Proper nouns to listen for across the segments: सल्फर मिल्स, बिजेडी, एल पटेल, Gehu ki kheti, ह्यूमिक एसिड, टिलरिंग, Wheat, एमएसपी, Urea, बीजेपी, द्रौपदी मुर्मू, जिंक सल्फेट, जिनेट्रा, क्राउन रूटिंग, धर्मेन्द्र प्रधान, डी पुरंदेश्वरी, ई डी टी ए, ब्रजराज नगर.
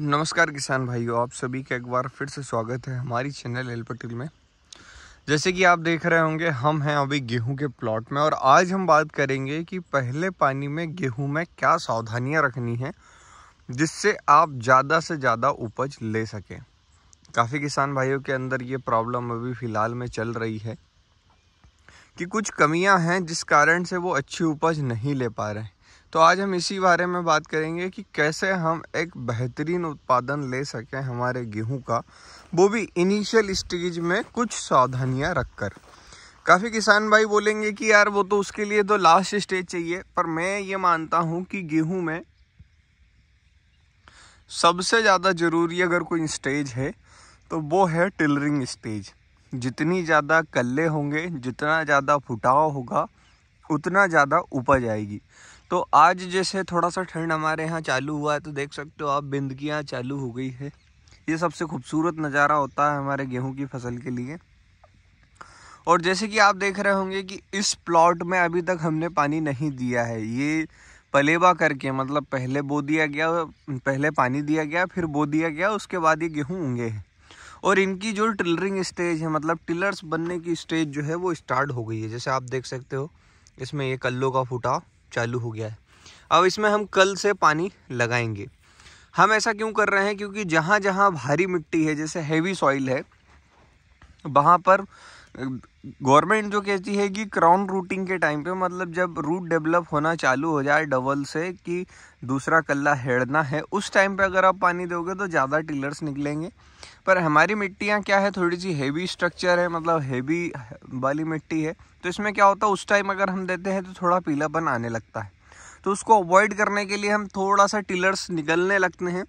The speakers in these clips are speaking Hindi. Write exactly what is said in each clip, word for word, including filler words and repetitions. नमस्कार किसान भाइयों, आप सभी का एक बार फिर से स्वागत है हमारी चैनल एल पटेल में। जैसे कि आप देख रहे होंगे, हम हैं अभी गेहूं के प्लॉट में और आज हम बात करेंगे कि पहले पानी में गेहूं में क्या सावधानियां रखनी है जिससे आप ज़्यादा से ज़्यादा उपज ले सकें। काफ़ी किसान भाइयों के अंदर ये प्रॉब्लम अभी फ़िलहाल में चल रही है कि कुछ कमियाँ हैं जिस कारण से वो अच्छी उपज नहीं ले पा रहे हैं। तो आज हम इसी बारे में बात करेंगे कि कैसे हम एक बेहतरीन उत्पादन ले सकें हमारे गेहूं का, वो भी इनिशियल स्टेज में कुछ सावधानियां रखकर। काफ़ी किसान भाई बोलेंगे कि यार वो तो उसके लिए तो लास्ट स्टेज चाहिए, पर मैं ये मानता हूं कि गेहूं में सबसे ज़्यादा ज़रूरी अगर कोई स्टेज है तो वो है टिलरिंग स्टेज। जितनी ज़्यादा कल्ले होंगे, जितना ज़्यादा फुटाव होगा, उतना ज़्यादा उपज आएगी। तो आज जैसे थोड़ा सा ठंड हमारे यहाँ चालू हुआ है तो देख सकते हो आप, बिंदगियाँ चालू हो गई है। ये सबसे खूबसूरत नज़ारा होता है हमारे गेहूं की फसल के लिए। और जैसे कि आप देख रहे होंगे कि इस प्लॉट में अभी तक हमने पानी नहीं दिया है। ये पलेवा करके, मतलब पहले बो दिया गया, पहले पानी दिया गया, फिर बो दिया गया, उसके बाद ये गेहूँ उगे हैं। और इनकी जो टिलरिंग स्टेज है, मतलब टिलर्स बनने की स्टेज जो है वो स्टार्ट हो गई है। जैसे आप देख सकते हो इसमें ये कल्लों का फुटाव चालू हो गया है। अब इसमें हम कल से पानी लगाएंगे। हम ऐसा क्यों कर रहे हैं? क्योंकि जहाँ जहाँ भारी मिट्टी है, जैसे हैवी सॉइल है, वहाँ पर गवर्नमेंट जो कहती है कि क्राउन रूटिंग के टाइम पे, मतलब जब रूट डेवलप होना चालू हो जाए डबल से कि दूसरा कल्ला हेड़ना है, उस टाइम पे अगर आप पानी दोगे तो ज़्यादा टिलर्स निकलेंगे। पर हमारी मिट्टियाँ क्या है, थोड़ी सी हेवी स्ट्रक्चर है, मतलब हेवी वाली मिट्टी है, तो इसमें क्या होता है उस टाइम अगर हम देते हैं तो थोड़ा पीलापन आने लगता है। तो उसको अवॉइड करने के लिए हम थोड़ा सा टिलर्स निकलने लगते हैं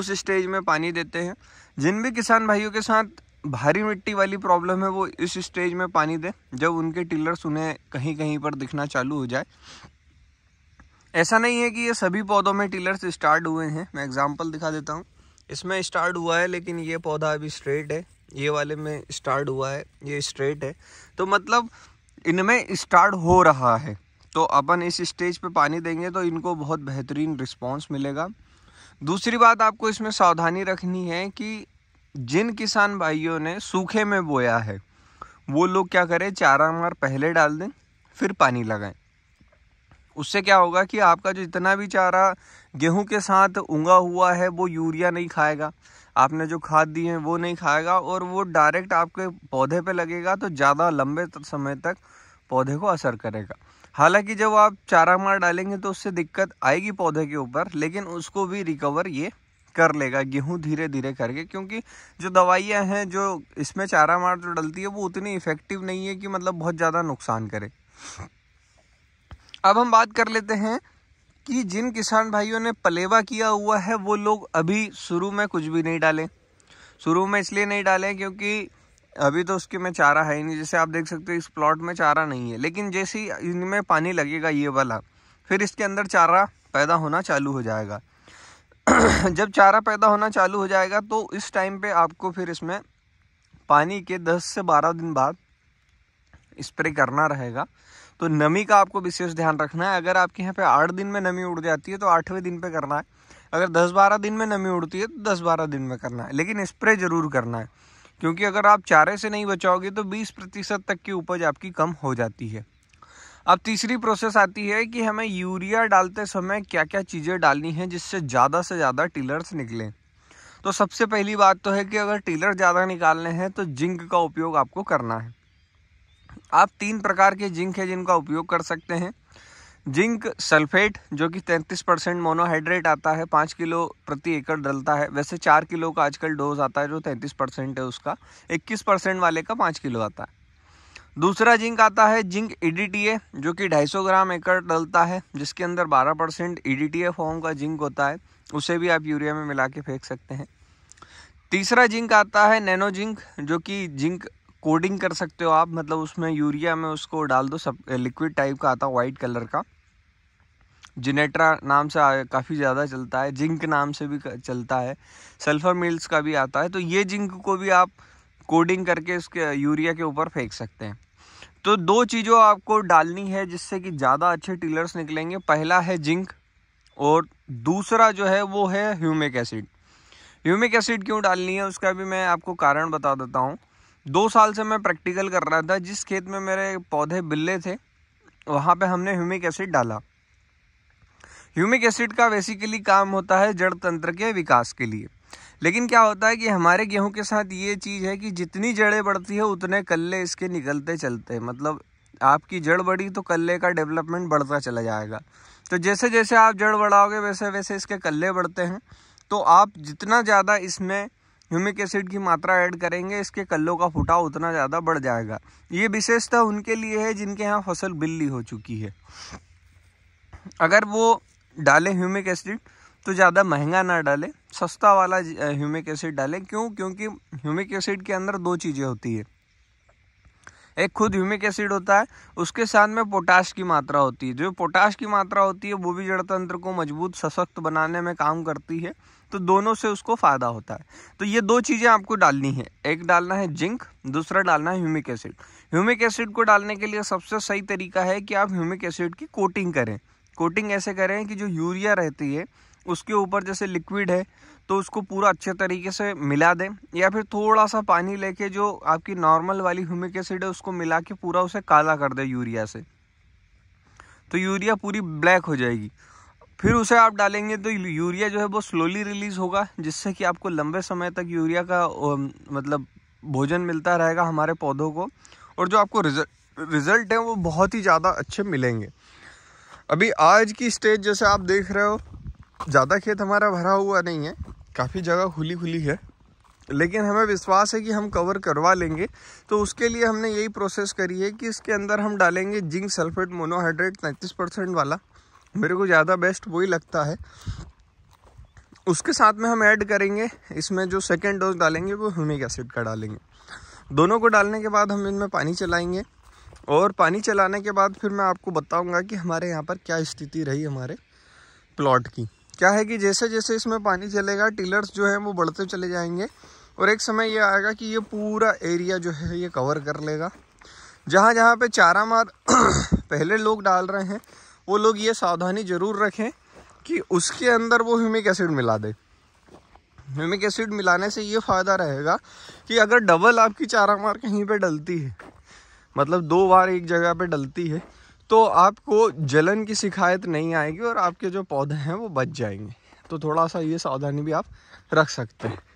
उस स्टेज में पानी देते हैं। जिन भी किसान भाइयों के साथ भारी मिट्टी वाली प्रॉब्लम है वो इस स्टेज में पानी दें जब उनके टिलर्स उन्हें कहीं कहीं पर दिखना चालू हो जाए। ऐसा नहीं है कि ये सभी पौधों में टिलर्स स्टार्ट हुए हैं। मैं एग्जांपल दिखा देता हूँ, इसमें स्टार्ट हुआ है लेकिन ये पौधा अभी स्ट्रेट है, ये वाले में स्टार्ट हुआ है, ये स्ट्रेट है, तो मतलब इनमें स्टार्ट हो रहा है। तो अपन इस स्टेज पर पानी देंगे तो इनको बहुत बेहतरीन रिस्पॉन्स मिलेगा। दूसरी बात आपको इसमें सावधानी रखनी है कि जिन किसान भाइयों ने सूखे में बोया है वो लोग क्या करें, चारा मार पहले डाल दें फिर पानी लगाएं। उससे क्या होगा कि आपका जो इतना भी चारा गेहूं के साथ उगा हुआ है वो यूरिया नहीं खाएगा, आपने जो खाद दी है वो नहीं खाएगा और वो डायरेक्ट आपके पौधे पे लगेगा तो ज़्यादा लंबे समय तक पौधे को असर करेगा। हालांकि जब आप चारा मार डालेंगे तो उससे दिक्कत आएगी पौधे के ऊपर, लेकिन उसको भी रिकवर ये कर लेगा गेहूं धीरे धीरे करके, क्योंकि जो दवाइयां हैं जो इसमें चारा मार जो डलती है वो उतनी इफ़ेक्टिव नहीं है कि मतलब बहुत ज़्यादा नुकसान करे। अब हम बात कर लेते हैं कि जिन किसान भाइयों ने पलेवा किया हुआ है वो लोग अभी शुरू में कुछ भी नहीं डालें। शुरू में इसलिए नहीं डालें क्योंकि अभी तो उसके में चारा है ही नहीं। जैसे आप देख सकते हो इस प्लॉट में चारा नहीं है, लेकिन जैसे ही इनमें पानी लगेगा ये वाला, फिर इसके अंदर चारा पैदा होना चालू हो जाएगा। जब चारा पैदा होना चालू हो जाएगा तो इस टाइम पे आपको फिर इसमें पानी के दस से बारह दिन बाद स्प्रे करना रहेगा। तो नमी का आपको विशेष ध्यान रखना है। अगर आपके यहाँ पे आठ दिन में नमी उड़ जाती है तो आठवें दिन पे करना है, अगर दस बारह दिन में नमी उड़ती है तो दस बारह दिन में करना है, लेकिन स्प्रे ज़रूर करना है। क्योंकि अगर आप चारे से नहीं बचाओगे तो बीस प्रतिशत तक की उपज आपकी कम हो जाती है। अब तीसरी प्रोसेस आती है कि हमें यूरिया डालते समय क्या क्या चीज़ें डालनी हैं जिससे ज़्यादा से ज़्यादा टिलर्स निकलें। तो सबसे पहली बात तो है कि अगर टिलर ज़्यादा निकालने हैं तो जिंक का उपयोग आपको करना है। आप तीन प्रकार के जिंक है जिनका उपयोग कर सकते हैं। जिंक सल्फेट जो कि तैंतीस परसेंट मोनोहाइड्रेट आता है, पाँच किलो प्रति एकड़ डलता है। वैसे चार किलो का आजकल डोज आता है जो तैंतीस परसेंट है उसका, इक्कीस परसेंट वाले का पाँच किलो आता है। दूसरा जिंक आता है zinc ई डी टी ए जो कि दो सौ पचास ग्राम एकड़ डलता है, जिसके अंदर बारह percent ई डी टी ए form का जिंक होता है, उसे भी आप यूरिया में मिला के फेंक सकते हैं। तीसरा जिंक आता है नैनो जिंक जो कि जिंक कोडिंग कर सकते हो आप, मतलब उसमें यूरिया में उसको डाल दो, सब लिक्विड टाइप का आता है, वाइट कलर का, जिनेट्रा नाम से काफ़ी ज़्यादा चलता है, जिंक नाम से भी चलता है, सल्फर मिल्स का भी आता है। तो ये जिंक को भी आप कोडिंग करके उसके यूरिया के ऊपर फेंक सकते हैं। तो दो चीज़ों आपको डालनी है जिससे कि ज़्यादा अच्छे टिलर्स निकलेंगे। पहला है जिंक और दूसरा जो है वो है ह्यूमिक एसिड। ह्यूमिक एसिड क्यों डालनी है उसका भी मैं आपको कारण बता देता हूँ। दो साल से मैं प्रैक्टिकल कर रहा था, जिस खेत में मेरे पौधे बिल्ले थे वहाँ पे हमने ह्यूमिक एसिड डाला। ह्यूमिक एसिड का बेसिकली काम होता है जड़ तंत्र के विकास के लिए, लेकिन क्या होता है कि हमारे गेहूं के साथ ये चीज़ है कि जितनी जड़ें बढ़ती है उतने कल्ले इसके निकलते चलते हैं। मतलब आपकी जड़ बढ़ी तो कल्ले का डेवलपमेंट बढ़ता चला जाएगा, तो जैसे जैसे आप जड़ बढ़ाओगे वैसे वैसे इसके कल्ले बढ़ते हैं। तो आप जितना ज़्यादा इसमें ह्यूमिक एसिड की मात्रा ऐड करेंगे इसके कल्लों का फुटाव उतना ज़्यादा बढ़ जाएगा। ये विशेषता उनके लिए है जिनके यहाँ फसल बिल्ली हो चुकी है। अगर वो डालें ह्यूमिक एसिड तो ज़्यादा महंगा ना डालें, सस्ता वाला ह्यूमिक एसिड डालें। क्यों? क्योंकि ह्यूमिक एसिड के अंदर दो चीज़ें होती है, एक खुद ह्यूमिक एसिड होता है, उसके साथ में पोटाश की मात्रा होती है। जो पोटाश की मात्रा होती है वो भी जड़ तंत्र को मजबूत सशक्त बनाने में काम करती है, तो दोनों से उसको फ़ायदा होता है। तो ये दो चीज़ें आपको डालनी है, एक डालना है जिंक, दूसरा डालना है ह्यूमिक एसिड। ह्यूमिक एसिड को डालने के लिए सबसे सही तरीका है कि आप ह्यूमिक एसिड की कोटिंग करें। कोटिंग ऐसे करें कि जो यूरिया रहती है उसके ऊपर जैसे लिक्विड है तो उसको पूरा अच्छे तरीके से मिला दें, या फिर थोड़ा सा पानी लेके जो आपकी नॉर्मल वाली ह्यूमिक एसिड है उसको मिला के पूरा उसे काला कर दें यूरिया से, तो यूरिया पूरी ब्लैक हो जाएगी। फिर उसे आप डालेंगे तो यूरिया जो है वो स्लोली रिलीज़ होगा, जिससे कि आपको लंबे समय तक यूरिया का मतलब भोजन मिलता रहेगा हमारे पौधों को, और जो आपको रिजल्ट रिज़ल्ट हैं वो बहुत ही ज़्यादा अच्छे मिलेंगे। अभी आज की स्टेज जैसे आप देख रहे हो, ज़्यादा खेत हमारा भरा हुआ नहीं है, काफ़ी जगह खुली खुली है, लेकिन हमें विश्वास है कि हम कवर करवा लेंगे। तो उसके लिए हमने यही प्रोसेस करी है कि इसके अंदर हम डालेंगे जिंक सल्फेट मोनोहाइड्रेट तैंतीस परसेंट वाला, मेरे को ज़्यादा बेस्ट वही लगता है। उसके साथ में हम ऐड करेंगे, इसमें जो सेकेंड डोज डालेंगे वो ह्यूमिक एसिड का डालेंगे। दोनों को डालने के बाद हम इनमें पानी चलाएँगे, और पानी चलाने के बाद फिर मैं आपको बताऊँगा कि हमारे यहाँ पर क्या स्थिति रही हमारे प्लॉट की। क्या है कि जैसे जैसे इसमें पानी चलेगा टिलर्स जो है वो बढ़ते चले जाएंगे, और एक समय ये आएगा कि ये पूरा एरिया जो है ये कवर कर लेगा। जहाँ जहाँ पे चारा मार पहले लोग डाल रहे हैं वो लोग ये सावधानी ज़रूर रखें कि उसके अंदर वो ह्यूमिक एसिड मिला दें। ह्यूमिक एसिड मिलाने से ये फ़ायदा रहेगा कि अगर डबल आपकी चारा मार कहीं पर डलती है, मतलब दो बार एक जगह पर डलती है, तो आपको जलन की शिकायत नहीं आएगी और आपके जो पौधे हैं वो बच जाएंगे। तो थोड़ा सा ये सावधानी भी आप रख सकते हैं।